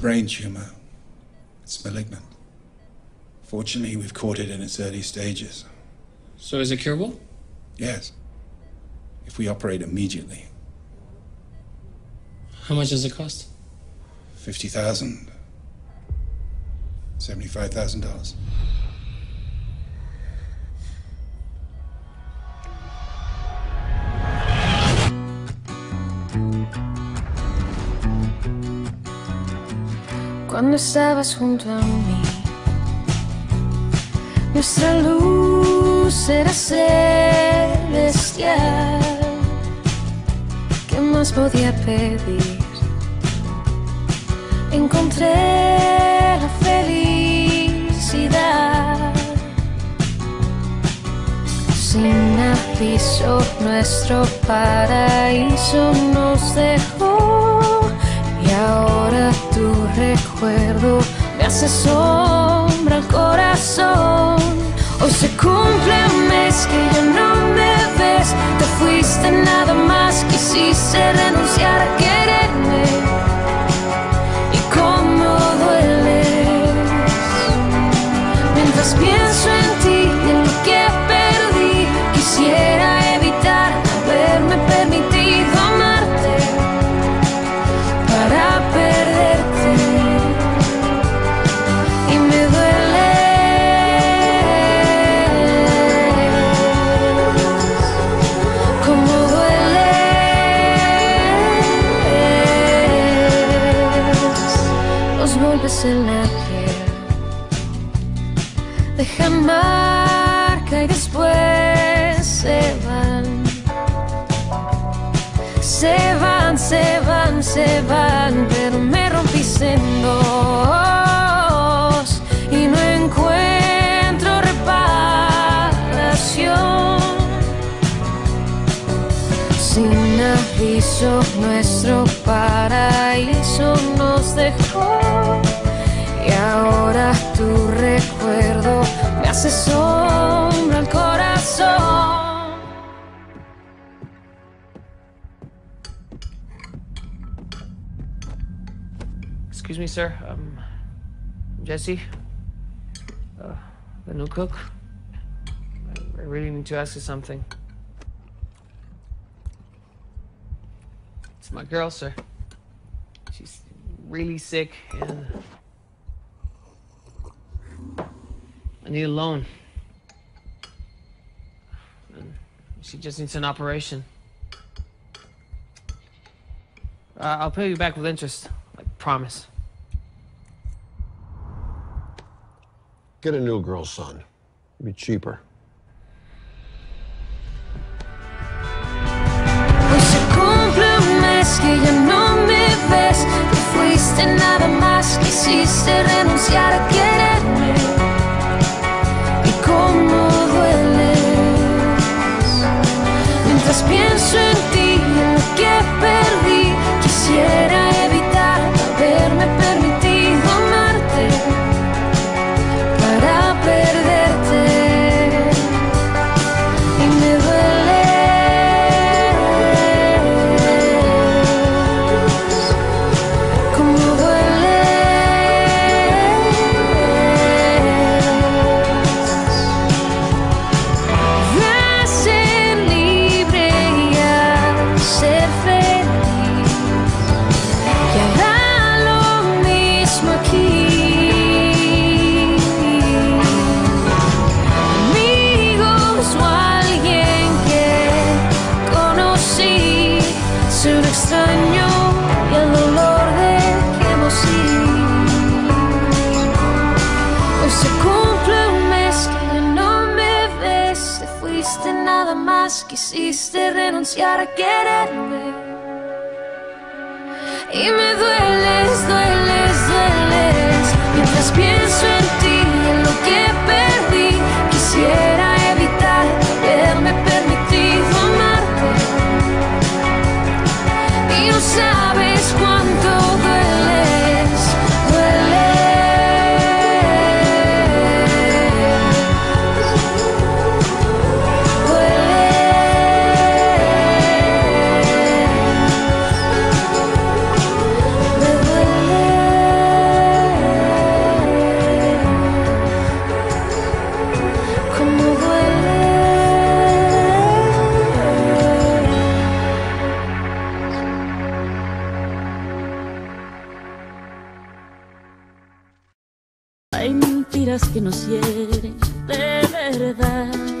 brain tumor. It's malignant. Fortunately, we've caught it in its early stages. So is it curable? Yes, if we operate immediately. How much does it cost? $50,000. $75,000. Cuando estabas junto a mí, nuestra luz era celestial. ¿Qué más podía pedir? Encontré la felicidad. Sin aviso, nuestro paraíso nos dejó, y ahora tu recuerdo me hace sombra al corazón. Hoy se cumple un mes que ya no me ves. Te fuiste, nada más quisiste renunciar a quererme. Y cómo dueles. Mientras pienso en ti y en lo que perdí, quisiera evitar haberme permitido amarte para perderte. Y me dueles. Como dueles. Los golpes en la piel dejan marca y después se van. Se van, se van, se van, pero me rompiste en dos y no encuentro reparación. Sin aviso, nuestro paraíso nos dejó, y ahora tu recuerdo me hace sombra al corazón. Excuse me, sir. Jesse, the new cook. I really need to ask you something. It's my girl, sir. She's really sick, and I need a loan. And she just needs an operation. I'll pay you back with interest, I promise. Get a new girl, son. It'll be cheaper. Hoy se cumple un mes que ya no me ves. Te fuiste, nada más quisiste renunciar a quererme. Y cómo dueles. Mientras pienso en ti y en lo que perdí, quisiera evitar haberme permitido amarte. Quisiste renunciar a quererme. Y me dueles, dueles, dueles. Mientras pienso en ti, en lo que perdí, quisiera evitar haberme permitido amarte. Y no sabes cuánto dueles, dueles. mentiras que nos hieren de verdad.